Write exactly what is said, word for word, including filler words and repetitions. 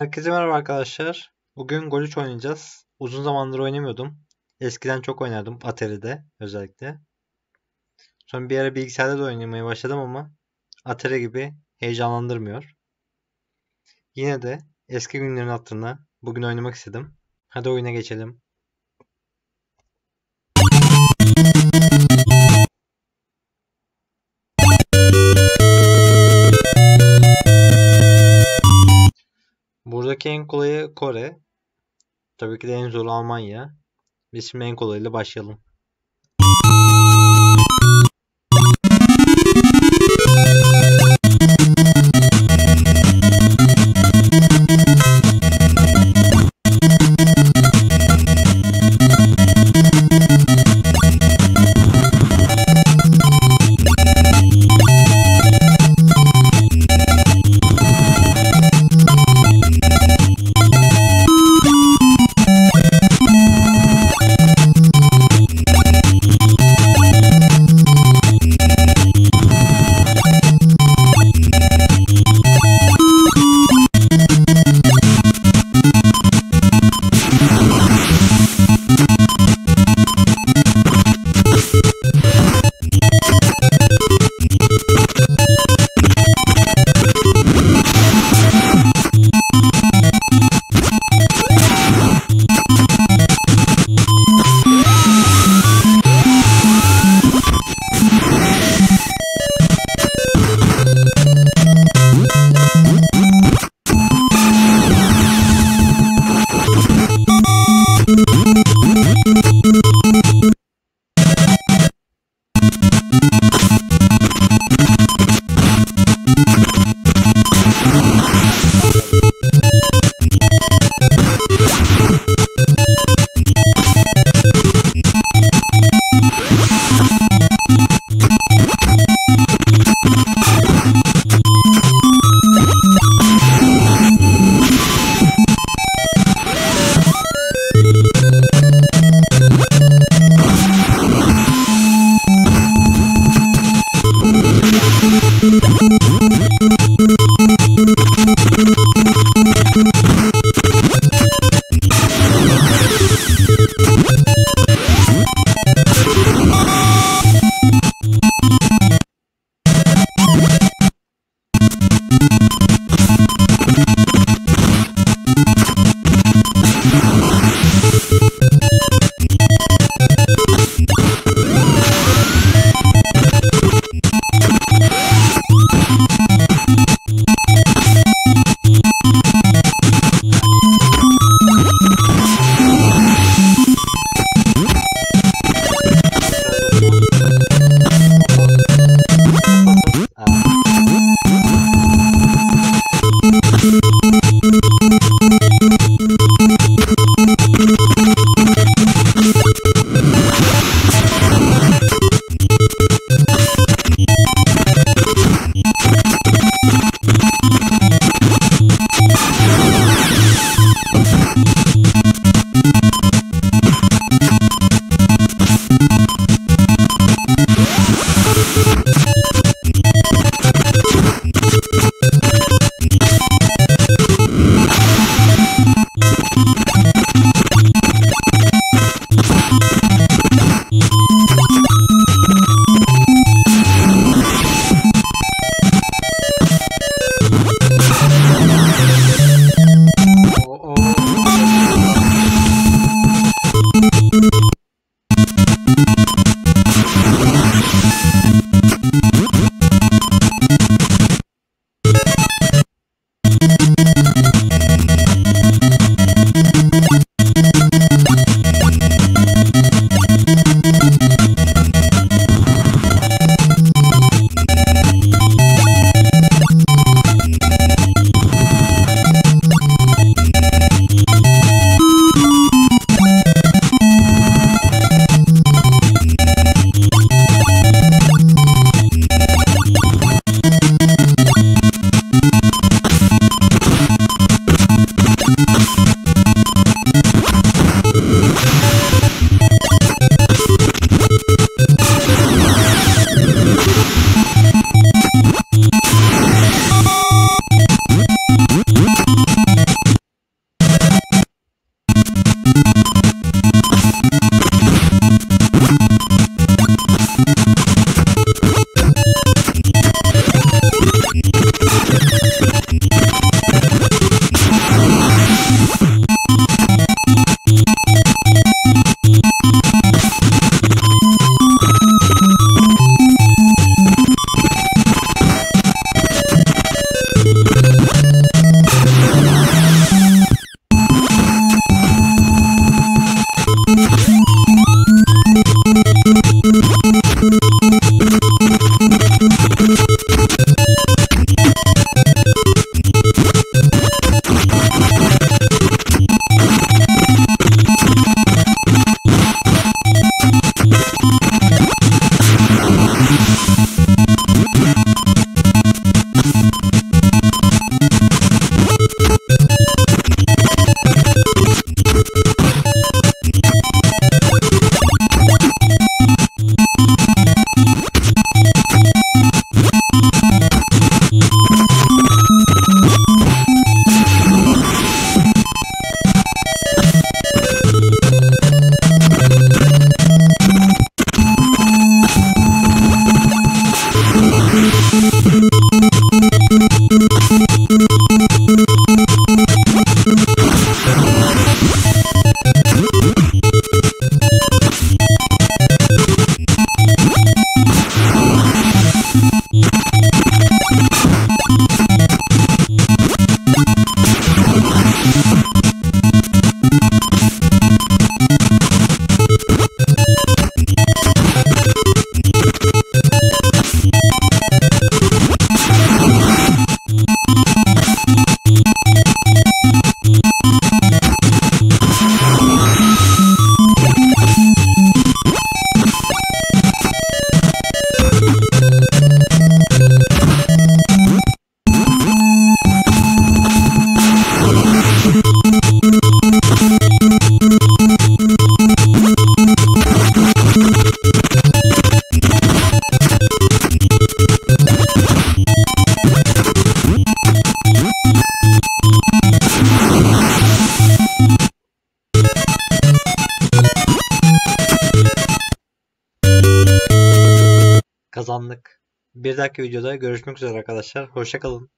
Herkese merhaba arkadaşlar. Bugün Goal üç oynayacağız. Uzun zamandır oynamıyordum. Eskiden çok oynardım. Atari'de özellikle. Sonra bir ara bilgisayarda da oynamaya başladım ama Atari gibi heyecanlandırmıyor. Yine de eski günlerin hatırına bugün oynamak istedim. Hadi oyuna geçelim. Buradaki en kolayı Kore. Tabii ki de en zoru Almanya. Biz şimdi en kolayıyla başlayalım. kazandık. Bir dahaki videoda görüşmek üzere arkadaşlar. Hoşça kalın.